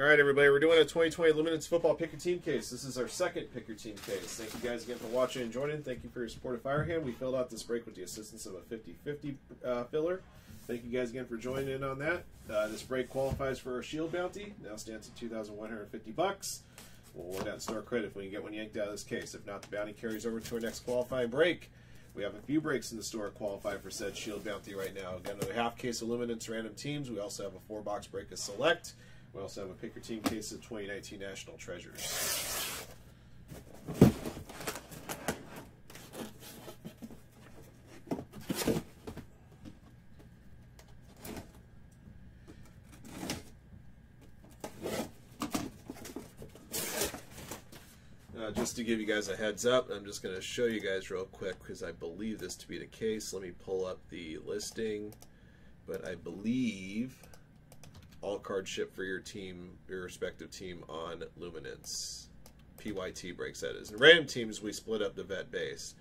All right, everybody, we're doing a 2020 Luminance Football Pick Your Team case. This is our second Pick Your Team case. Thank you guys again for watching and joining. Thank you for your support of Firehand. We filled out this break with the assistance of a 50-50 filler. Thank you guys again for joining in on that. This break qualifies for our Shield Bounty. Now stands at $2,150. We'll award that in store credit if we can get one yanked out of this case. If not, the bounty carries over to our next qualifying break. We have a few breaks in the store qualified for said Shield Bounty right now. We've got another half case of Luminance Random Teams. We also have a 4-box break of Select. We also have a Pick Your Team case of 2019 National Treasures. Just to give you guys a heads up, I'm just going to show you guys real quick because I believe this to be the case. Let me pull up the listing, but I believe all cards ship for your team, your respective team on Luminance. PYT breaks that is. In random teams, we split up the vet base.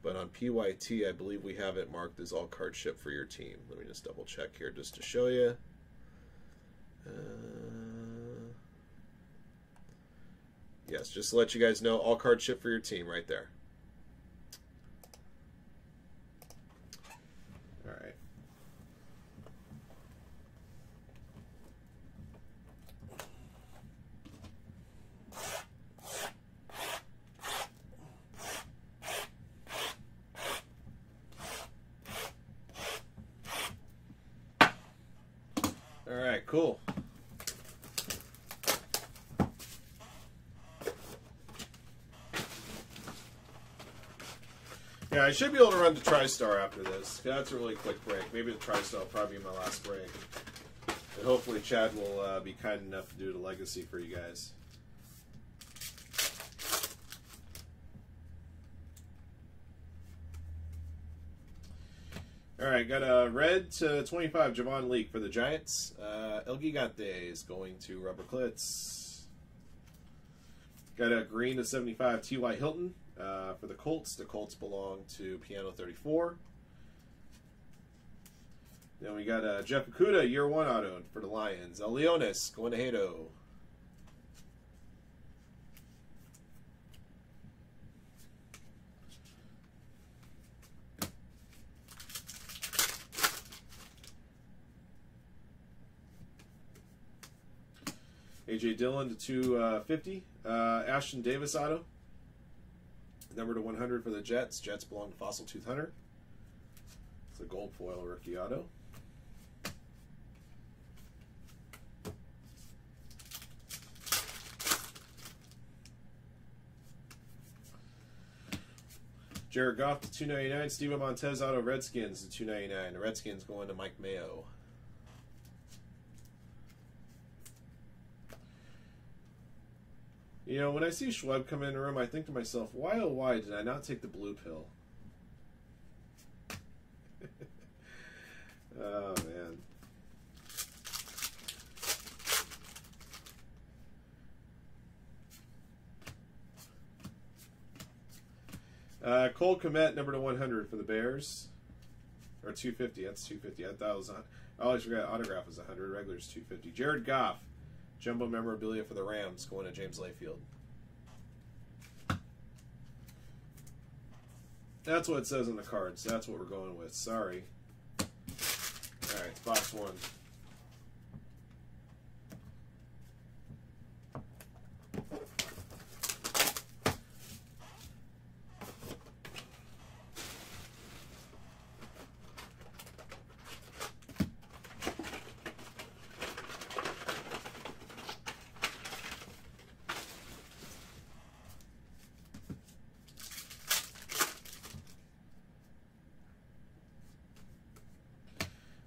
But on PYT, I believe we have it marked as all cards ship for your team. Let me just double check here just to show you. Yes, just to let you guys know, all cards ship for your team right there. All right. Cool. Yeah, I should be able to run to TriStar after this. That's a really quick break. Maybe the TriStar will probably be my last break. And hopefully Chad will be kind enough to do the legacy for you guys. All right, got a red to 25 Javon Leak for the Giants. El Gigante is going to Rubber Clitz. Got a green to 75 T.Y. Hilton for the Colts. The Colts belong to Piano 34. Then we got a Jeff Okuda, year one auto for the Lions. El Leones going to Hato. A.J. Dillon to 250. Ashton Davis auto. Number to 100 for the Jets. Jets belong to Fossil Tooth Hunter. It's a gold foil rookie auto. Jared Goff to 299. Steven Montez auto Redskins to 299. The Redskins going to Mike Mayo. You know, when I see Schweb come in the room, I think to myself, why oh why did I not take the blue pill? Oh, man. Cole Kmet, number to 100 for the Bears. Or 250, that's 250. I thought it was on. I always forgot autograph was 100, regular is 250. Jared Goff. Jumbo memorabilia for the Rams going to James Mayfield. That's what it says on the cards. That's what we're going with. Sorry. All right, box one.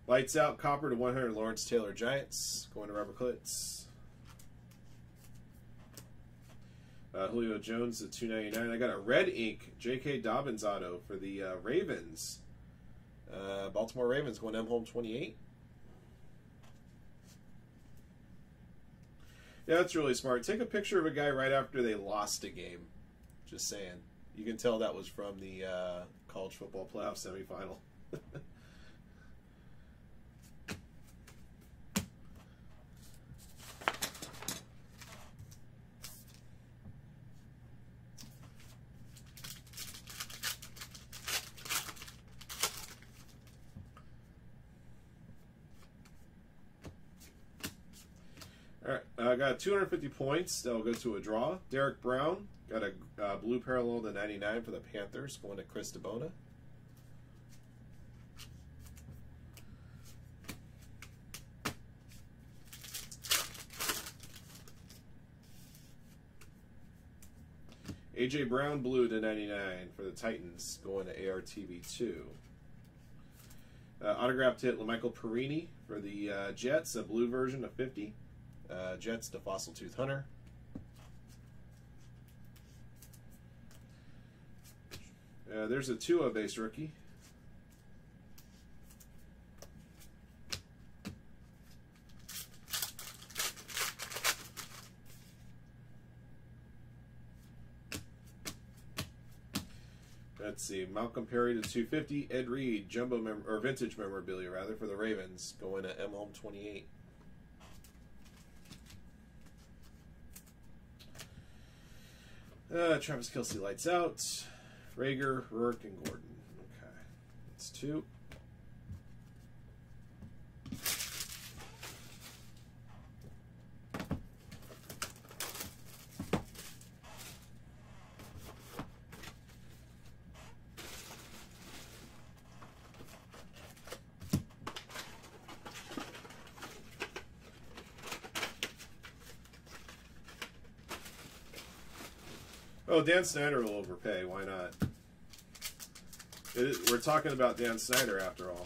Lights out, copper to 100, Lawrence Taylor Giants, going to Rubber Clitz. Julio Jones at 299. I got a red ink JK Dobbins auto for the Ravens. Baltimore Ravens going M home 28. Yeah, that's really smart. Take a picture of a guy right after they lost a game. Just saying. You can tell that was from the college football playoff semifinal. Got 250 points. That'll go to a draw. Derek Brown got a blue parallel to 99 for the Panthers, going to Chris DeBona. A.J. Brown blue to 99 for the Titans, going to ARTV2. Autographed hit LaMichael Perini for the Jets, a blue version of 50. Jets to Fossil Tooth Hunter. There's a Tua base rookie. Let's see, Malcolm Perry to 250. Ed Reed, jumbo or vintage memorabilia rather, for the Ravens, going to M home 28. Travis Kelsey lights out. Rager, Rourke, and Gordon. Okay, that's two. Oh, Dan Snyder will overpay. Why not? We're talking about Dan Snyder after all.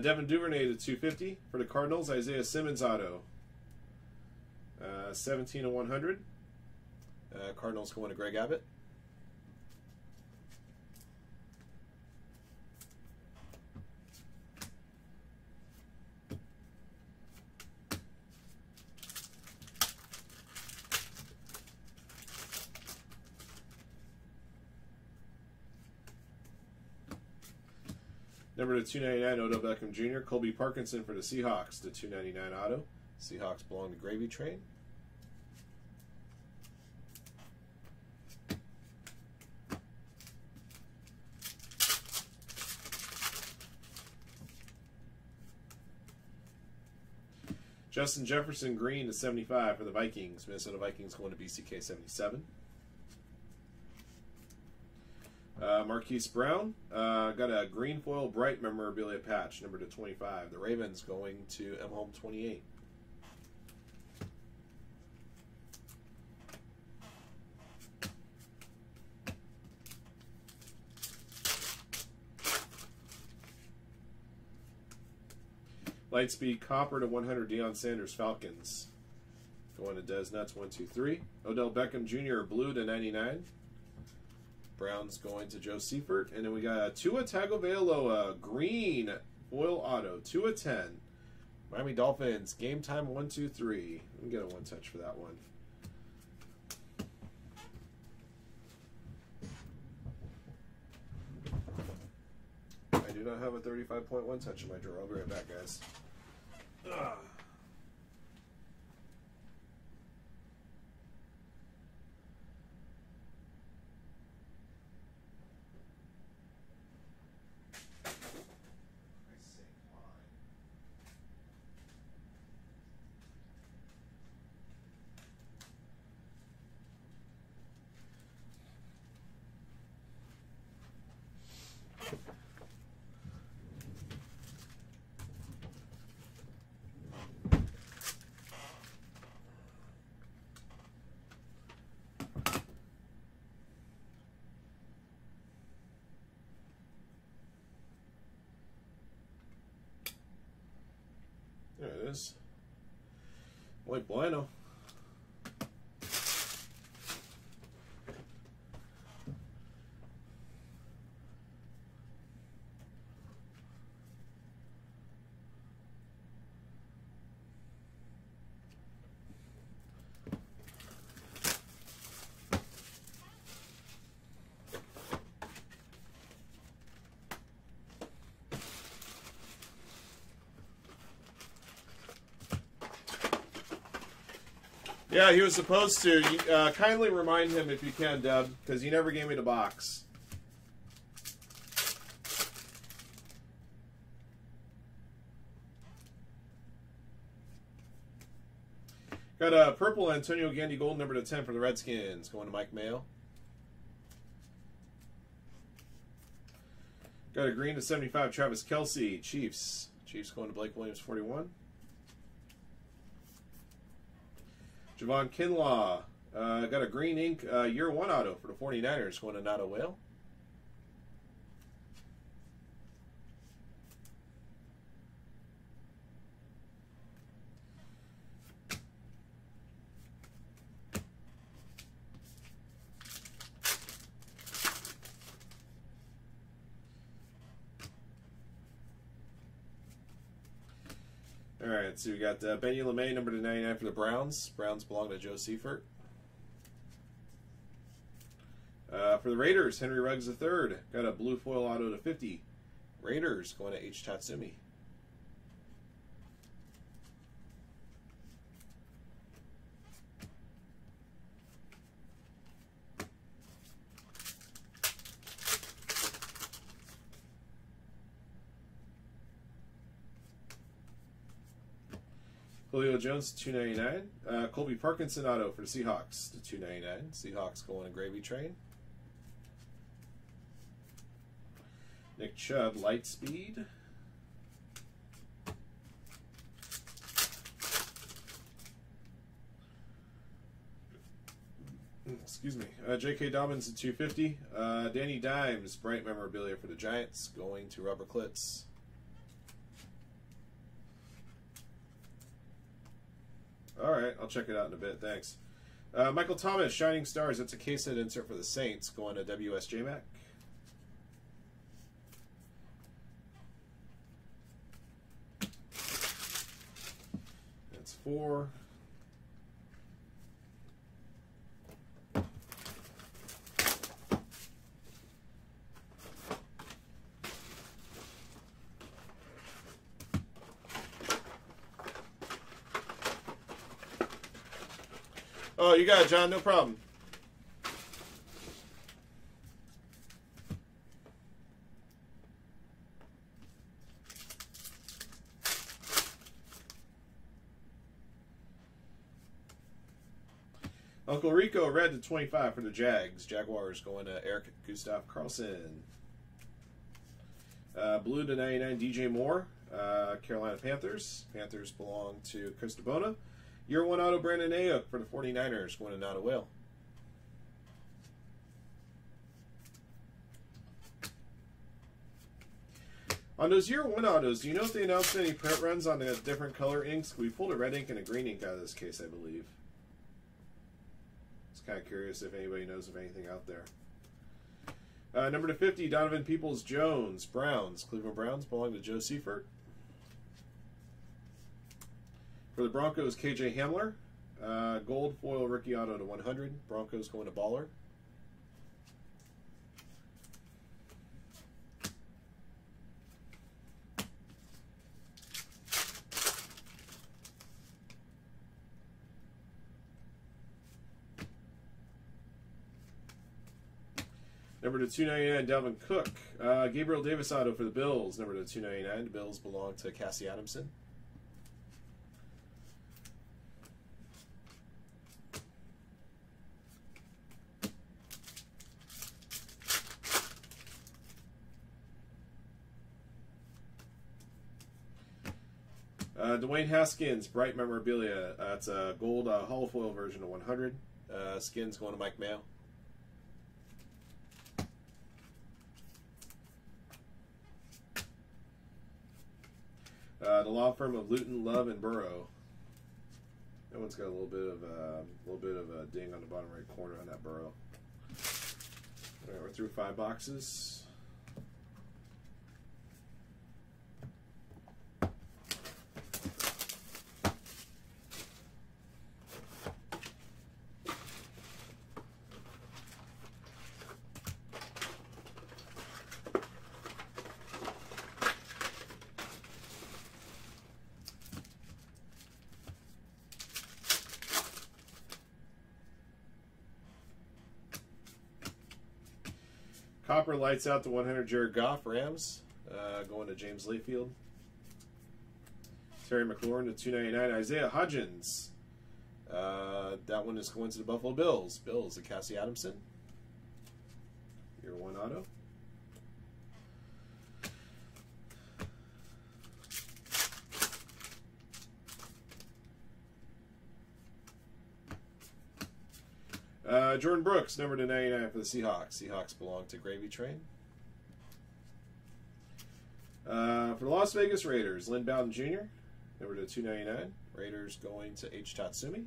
Devin Duvernay to 250 for the Cardinals. Isaiah Simmons auto. 17/100. Cardinals going to Greg Abbott. Number to 299, Odell Beckham Jr. Colby Parkinson for the Seahawks to 299 auto. Seahawks belong to Gravy Train. Justin Jefferson green to 75 for the Vikings. Minnesota Vikings going to BCK 77. Marquise Brown got a green foil bright memorabilia patch, number to 25. The Ravens going to M home 28. Lightspeed copper to 100. Deion Sanders Falcons going to Des Nuts 123. Odell Beckham Jr. blue to 99. Browns going to Joe Seifert. And then we got Tua Tagovailoa, green foil auto, 2/10. Miami Dolphins, game time 1-2-3. Let me get a one touch for that one. I do not have a 35.1 touch in my drawer. I'll be right back, guys. Ugh. There it is. Muy bueno. Yeah, he was supposed to. Kindly remind him if you can, Deb, because he never gave me the box. Got a purple Antonio Gandy Gold, number to 10 for the Redskins. Going to Mike Mayo. Got a green to 75, Travis Kelsey, Chiefs. Chiefs going to Blake Williams, 41. Javon Kinlaw, got a green ink year one auto for the 49ers, going to Nada Whale. All right, so we got Benny LeMay, number to 99 for the Browns. Browns belong to Joe Seifert. For the Raiders, Henry Ruggs III. Got a blue foil auto to 50. Raiders going to H. Tatsumi. Julio Jones to 299. Colby Parkinson auto for the Seahawks to 299. Seahawks going to Gravy Train. Nick Chubb, Lightspeed. Excuse me. JK Dobbins to 250. Danny Dimes, bright memorabilia for the Giants, going to Rubber Clitz. All right, I'll check it out in a bit. Thanks. Michael Thomas, Shining Stars. That's a case hit insert for the Saints. Going to WSJ Mac. That's four. Oh, you got it, John. No problem. Uncle Rico, red to 25 for the Jags. Jaguars going to Eric Gustav Carlson. Blue to 99, DJ Moore. Carolina Panthers. Panthers belong to Chris DeBona. Year one auto, Brandon Ayuk for the 49ers, going to Nada Whale. On those year one autos, do you know if they announced any print runs on the different color inks? We pulled a red ink and a green ink out of this case, I believe. Just kind of curious if anybody knows of anything out there. Number to 50, Donovan Peoples-Jones, Browns. Cleveland Browns belong to Joe Seifert. For the Broncos, KJ Hamler, gold foil rookie auto to 100. Broncos going to Baller. Number to 299, Dalvin Cook. Gabriel Davis auto for the Bills. Number to 299, the Bills belong to Cassie Adamson. Dwayne Haskins, bright memorabilia. It's a gold hollow foil version of 100. Skins going to Mike Mayo. The law firm of Luton, Love, and Burrow. That one's got a little bit of a ding on the bottom right corner on that Burrow. All right, we're through 5 boxes. Copper lights out to 100, Jared Goff, Rams, going to James Mayfield. Terry McLaurin to 299, Isaiah Hodgins, That one is going to the Buffalo Bills. Bills, and Cassie Adamson. Year one auto. Jordan Brooks, number to 99 for the Seahawks. Seahawks belong to Gravy Train. For the Las Vegas Raiders, Lynn Bowden Jr., number to 299. Raiders going to H. Tatsumi.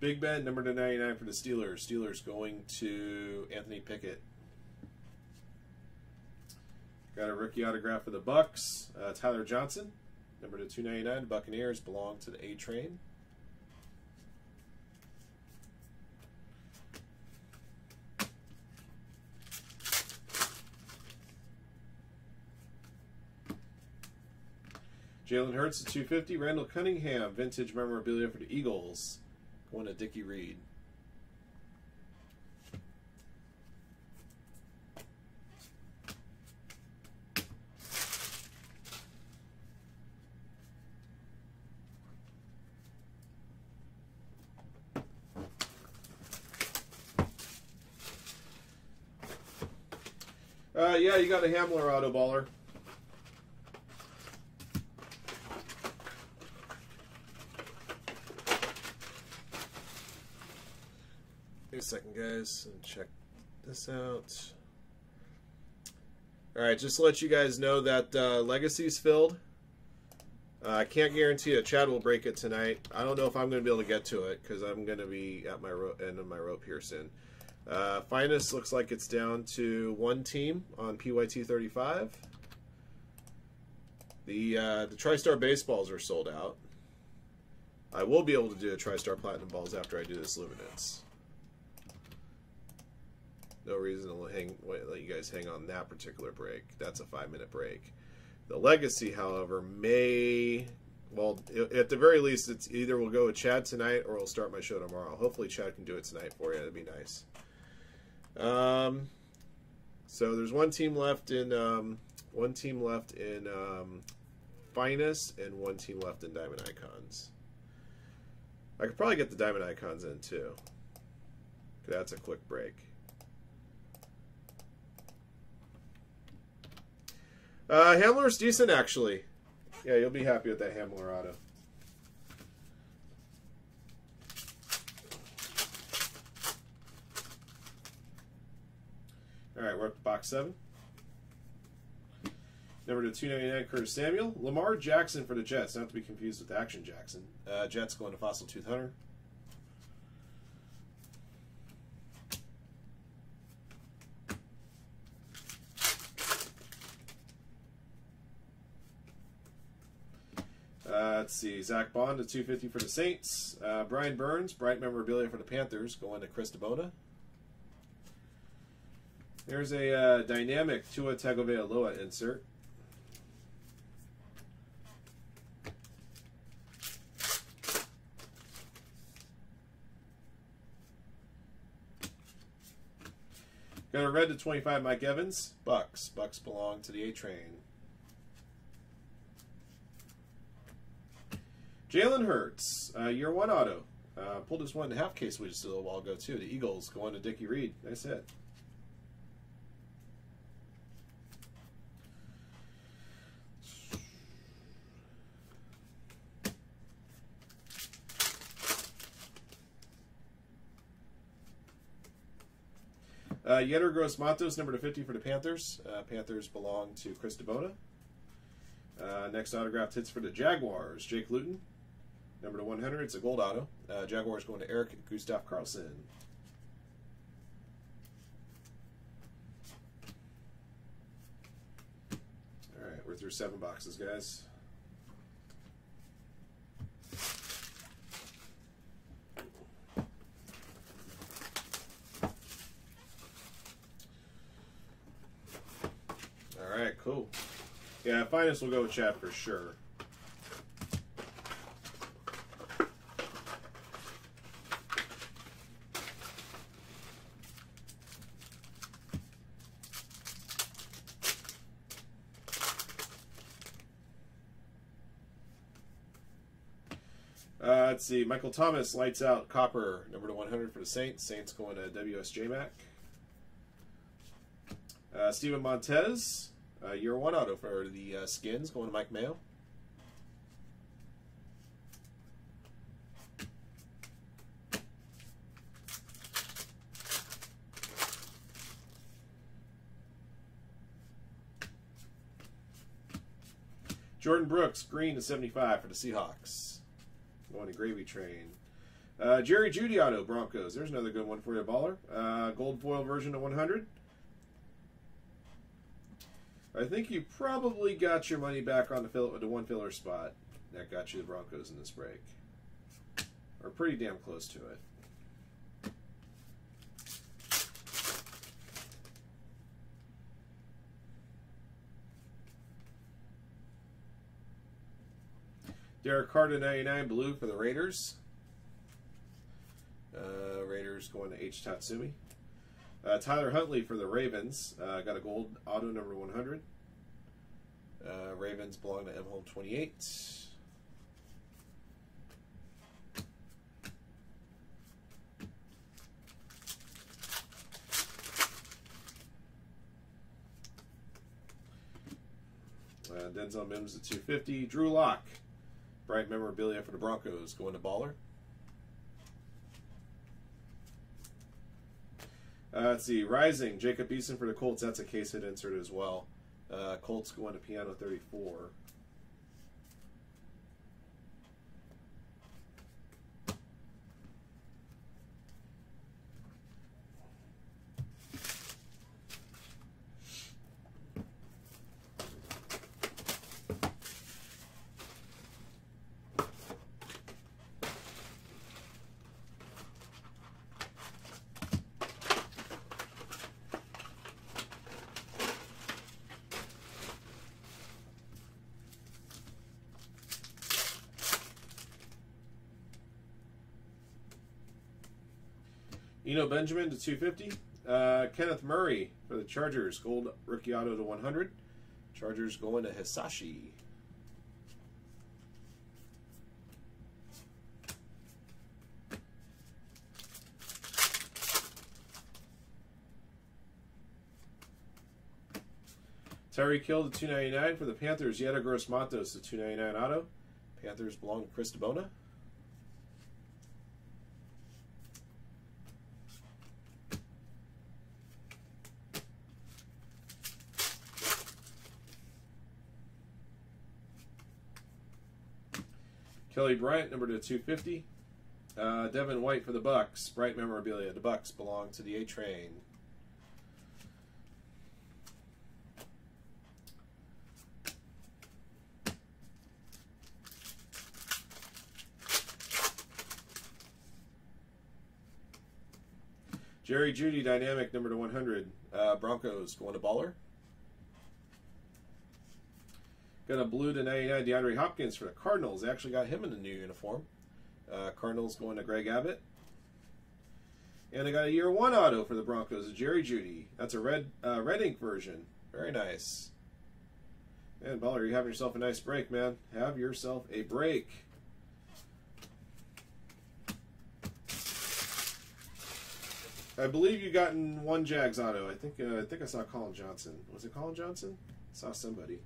Big Ben, number to 99 for the Steelers. Steelers going to Anthony Pickett. Got a rookie autograph for the Bucks. Tyler Johnson, number to 299. Buccaneers belong to the A Train. Jalen Hurts at 250. Randall Cunningham, vintage memorabilia for the Eagles. Going to Dickie Reed. Yeah, you got a Hamler auto, Baller. Wait a second, guys, and check this out. All right, just to let you guys know that Legacy's filled. I can't guarantee it. Chad will break it tonight. I don't know if I'm going to be able to get to it because I'm going to be at my end of my rope here soon. Finest looks like it's down to one team on PYT 35. The TriStar baseballs are sold out. I will be able to do the TriStar Platinum balls after I do this Luminance. No reason to let you guys hang on that particular break. That's a 5-minute break. The Legacy, however, may... Well, at the very least, it's either we'll go with Chad tonight or we'll start my show tomorrow. Hopefully Chad can do it tonight for you. That'd be nice. So there's one team left in Finest and one team left in Diamond Icons. I could probably get the Diamond Icons in too. That's a quick break. Hamler's decent actually. Yeah, you'll be happy with that Hamler auto. All right, we're up to box 7. Number to 299, Curtis Samuel. Lamar Jackson for the Jets. Not to be confused with Action Jackson. Jets going to Fossil Tooth Hunter. Let's see, Zach Bond at 250 for the Saints. Brian Burns, bright memorabilia for the Panthers, going to Chris DeBona. There's a dynamic Tua Tagovailoa insert. Got a red to 25, Mike Evans. Bucks. Bucks belong to the A Train. Jalen Hurts, year one auto. Pulled his 1.5 case we just did a little while ago, too. The Eagles going to Dickie Reed. Nice hit. Yetter Gross Matos, number to 50 for the Panthers. Panthers belong to Chris DeBona. Next autographed hits for the Jaguars. Jake Luton. Number to 100, it's a gold auto. Jaguars going to Eric Gustav Karlsson. All right, we're through 7 boxes, guys. All right, cool. Yeah, Finest will go with Chad for sure. Let's see. Michael Thomas, lights out, copper, number /100 for the Saints. Saints going to WSJ Mac. Steven Montez, year one auto for the Skins, going to Mike Mayo. Jordan Brooks, green /75 for the Seahawks. Going to Gravy Train. Jerry Jeudy auto, Broncos. There's another good one for you, Baller. Gold foil version /100. I think you probably got your money back on the one filler spot that got you the Broncos in this break. Or pretty damn close to it. Derek Carter, 99 blue for the Raiders. Raiders going to H. Tatsumi. Tyler Huntley for the Ravens. Got a gold auto number /100. Ravens belong to M home 28. Denzel Mims at 250. Drew Lock. Bright memorabilia for the Broncos, going to Baller. Let's see, Rising, Jacob Eason for the Colts. That's a case hit insert as well. Colts going to Piano 34. Eno Benjamin to 250. Kenneth Murray for the Chargers. Gold rookie auto to 100. Chargers going to Hisashi. Tyreek Hill to 299 for the Panthers. Yetter Gross Matos to 299 auto. Panthers belong to Chris DeBona. Kelly Bryant, number to 250. Devin White for the Bucks. Bright memorabilia. The Bucks belong to the A Train. Jerry Jeudy, dynamic, number to 100. Broncos going to Baller. Got a blue to 99, DeAndre Hopkins for the Cardinals. They actually got him in a new uniform. Cardinals going to Greg Abbott. And I got a year one auto for the Broncos, Jerry Jeudy. That's a red ink version. Very nice. Man, Baller, you're having yourself a nice break, man. Have yourself a break. I believe you gotten one Jags auto. I think I saw Colin Johnson. Was it Colin Johnson? I saw somebody.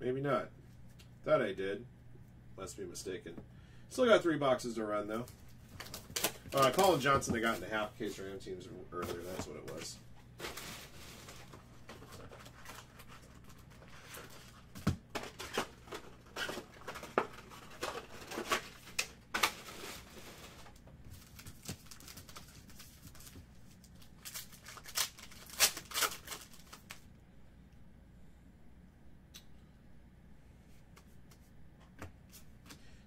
Maybe not. Thought I did. Must be mistaken. Still got 3 boxes to run, though. Colin Johnson, they got in the half case Ram teams earlier. That's what it was.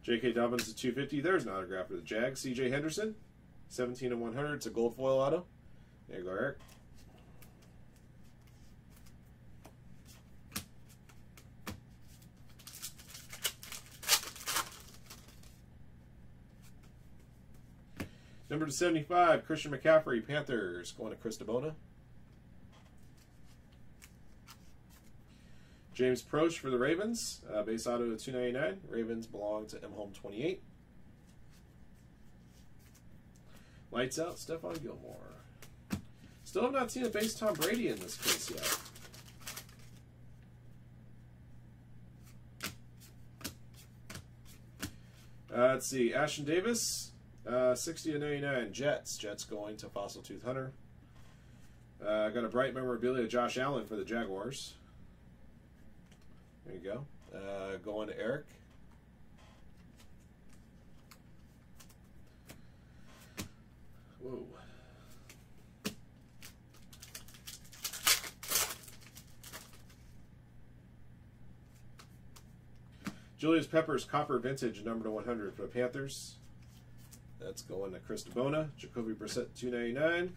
JK Dobbins at 250. There's an autograph for the Jags. CJ Henderson, 17/100. It's a gold foil auto. There you go, Eric. Number 275, Christian McCaffrey, Panthers, going to Chris DeBona. James Proche for the Ravens, base auto of 299. Ravens belong to M home 28. Lights out, Stephon Gilmore. Still have not seen a base Tom Brady in this case yet. Let's see, Ashton Davis, 60/99, Jets. Jets going to Fossil Tooth Hunter. Got a bright memorabilia, Josh Allen for the Jaguars. There you go. Going to Eric. Whoa. Julius Peppers, Copper Vintage, number to 100 for the Panthers. That's going to Chris DeBona. Jacoby Brissett, 299.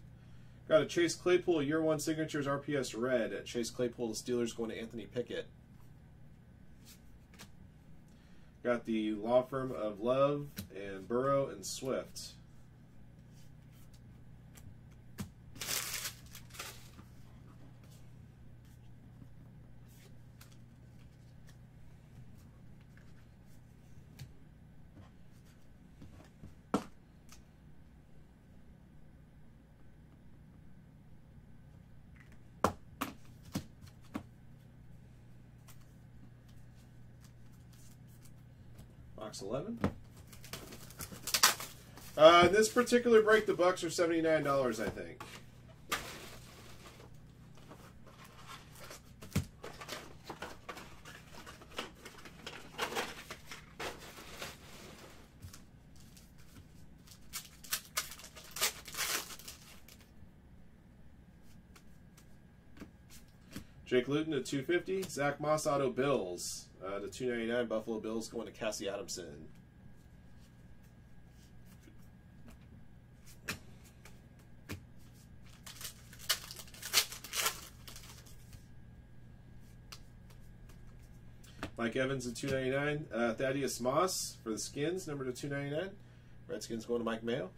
Got a Chase Claypool, Year 1 Signatures, RPS Red. At Chase Claypool, the Steelers going to Anthony Pickett. Got the law firm of Love and Burrow and Swift. Box 11. In this particular break, the Bucks are $79, I think. Jake Luton to 250. Zach Moss auto Bills. The 299 Buffalo Bills going to Cassie Adamson. Mike Evans at 299. Thaddeus Moss for the Skins, number to 299. Redskins going to Mike Mayo.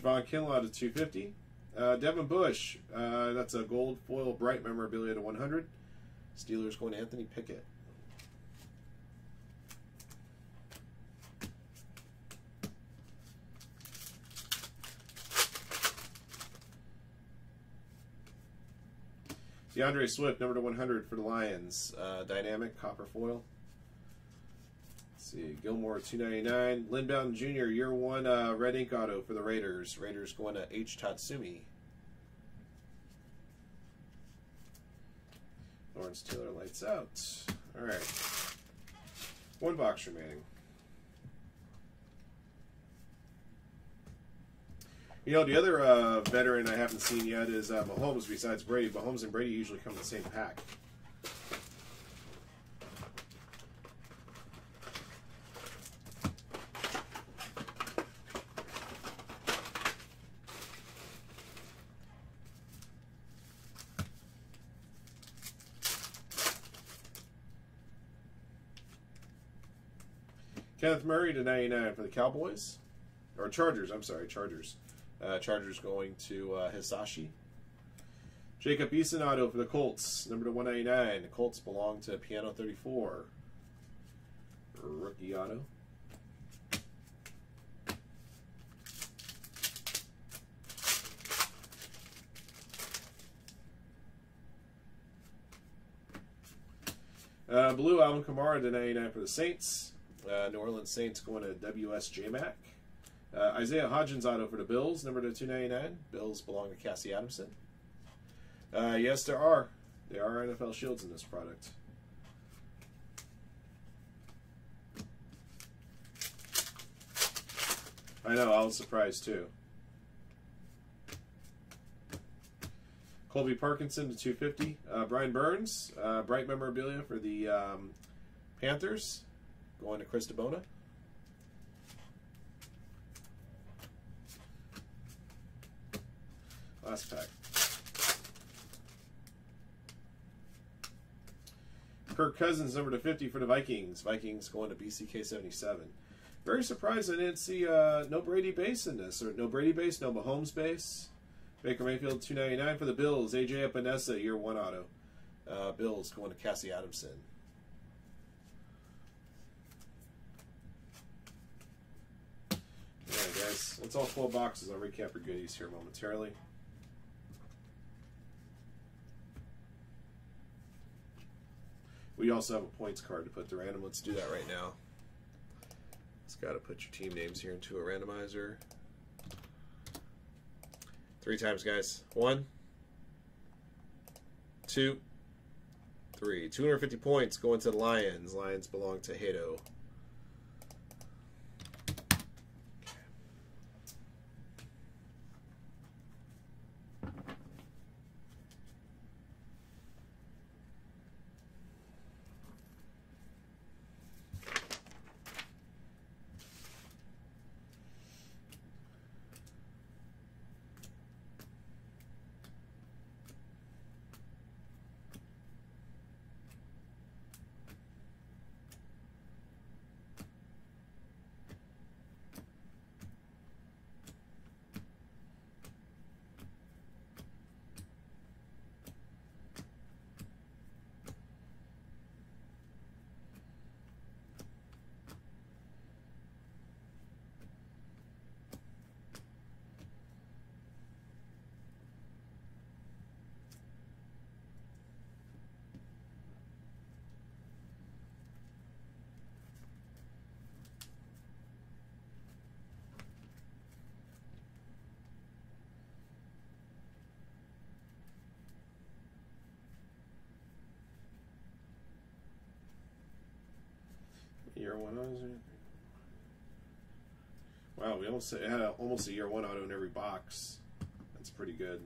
Javon Kinlaw to 250. Devin Bush, that's a gold foil bright memorabilia to 100. Steelers going to Anthony Pickett. DeAndre Swift, number to 100 for the Lions. Dynamic copper foil. See, Gilmore 299. Lindbound Jr., Year 1 Red Ink Auto for the Raiders. Raiders going to H. Tatsumi. Lawrence Taylor lights out. All right. One box remaining. You know, the other veteran I haven't seen yet is Mahomes besides Brady. Mahomes and Brady usually come in the same pack. Kenneth Murray to 99 for the Cowboys. Or Chargers, I'm sorry, Chargers. Chargers going to Hisashi. Jacob Eason auto for the Colts, number to 199. The Colts belong to Piano 34. Rookie auto. Blue Alvin Kamara to 99 for the Saints. New Orleans Saints going to WSJ Mac. Isaiah Hodgins auto for the Bills, number to 299. Bills belong to Cassie Adamson. Yes, there are. There are NFL shields in this product. I know, I was surprised too. Colby Parkinson to 250. Brian Burns, bright memorabilia for the Panthers. Going to Chris DeBona. Last pack. Kirk Cousins, number /50 for the Vikings. Vikings going to BCK77. Very surprised I didn't see no Brady base in this, or no Brady base, no Mahomes base. Baker Mayfield $2.99 for the Bills. AJ Epinesa, year one auto. Bills going to Cassie Adamson. All right, guys, that's all 12 boxes. I'll recap your goodies here momentarily. We also have a points card to put the random. Let's do that right now. It's got to put your team names here into a randomizer. 3 times, guys. 1, 2, 3. 250 points going to the Lions. Lions belong to Hato. Year one auto. Wow, we almost had almost a year one auto in every box. That's pretty good.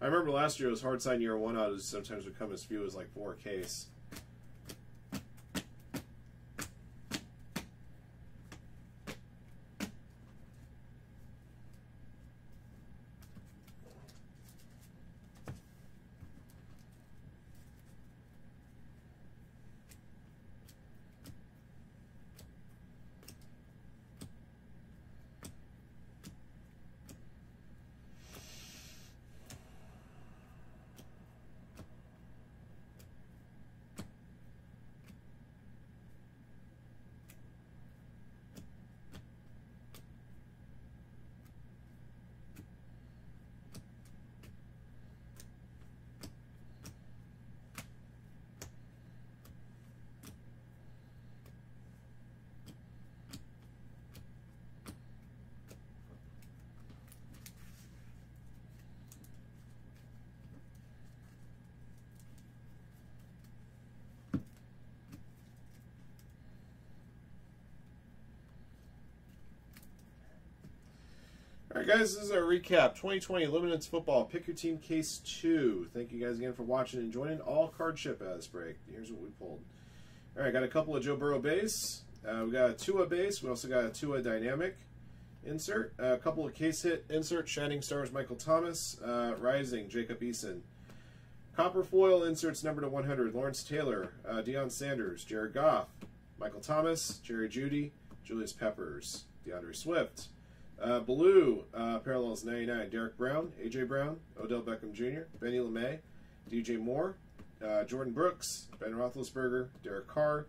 I remember last year it was hard sign year one autos sometimes would come as few as like 4 case. Alright guys, this is our recap. 2020 Luminance Football. Pick your team case 2. Thank you guys again for watching and joining. All card ship out of this break. Here's what we pulled. Alright, got a couple of Joe Burrow base. We got a Tua base. We also got a Tua dynamic insert. A couple of case hit insert. Shining Stars Michael Thomas. Rising Jacob Eason. Copper foil inserts number /100. Lawrence Taylor. Deion Sanders. Jared Goff. Michael Thomas. Jerry Jeudy. Julius Peppers. DeAndre Swift. Blue, parallels 99, Derek Brown, A.J. Brown, Odell Beckham Jr., Benny LeMay, DJ Moore, Jordan Brooks, Ben Roethlisberger, Derek Carr,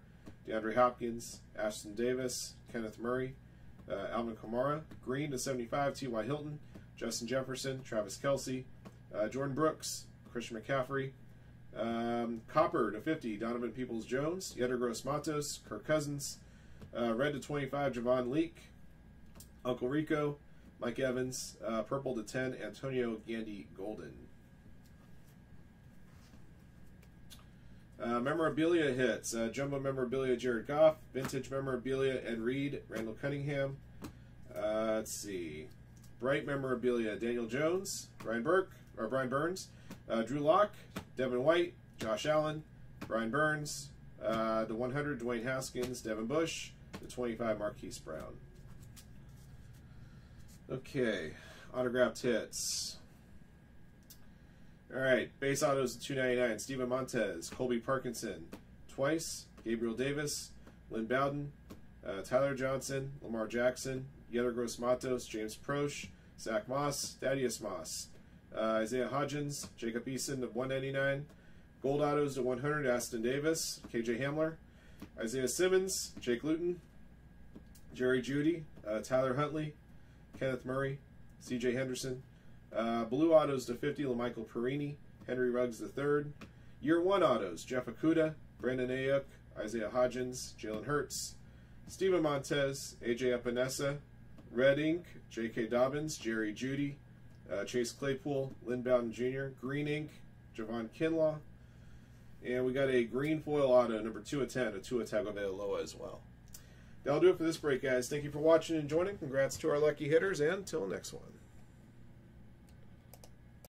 DeAndre Hopkins, Ashton Davis, Kenneth Murray, Alvin Kamara, Green /75, T.Y. Hilton, Justin Jefferson, Travis Kelsey, Jordan Brooks, Christian McCaffrey, Copper /50, Donovan Peoples-Jones, Yetter Gross-Matos, Kirk Cousins, Red /25, Javon Leak, Uncle Rico, Mike Evans, purple /10, Antonio Gandy Golden. Memorabilia hits, Jumbo memorabilia Jared Goff, Vintage memorabilia Ed Reed, Randall Cunningham. Let's see, Bright memorabilia Daniel Jones, Brian Burns, Drew Locke, Devin White, Josh Allen, Brian Burns, the /100 Dwayne Haskins, Devin Bush, the /25 Marquise Brown. Okay, autographed hits. All right, base autos at $2.99. Steven Montez, Colby Parkinson, twice. Gabriel Davis, Lynn Bowden, Tyler Johnson, Lamar Jackson, Yetter Gross Matos, James Proche, Zach Moss, Thaddeus Moss, Isaiah Hodgins, Jacob Eason of $199. Gold autos to $100, Ashton Davis, KJ Hamler, Isaiah Simmons, Jake Luton, Jerry Judy, Tyler Huntley, Kenneth Murray, CJ Henderson. Blue autos to $50, LaMichael Perini, Henry Ruggs III. Year 1 autos, Jeff Okuda, Brandon Ayuk, Isaiah Hodgins, Jalen Hurts, Steven Montez, AJ Epinesa, Red Ink, JK Dobbins, Jerry Judy, Chase Claypool, Lynn Bowden Jr., Green Ink, Javon Kinlaw. And we got a green foil auto, number 2/10, of Tua Tagovailoa as well. That'll do it for this break, guys. Thank you for watching and joining. Congrats to our lucky hitters, and until next one.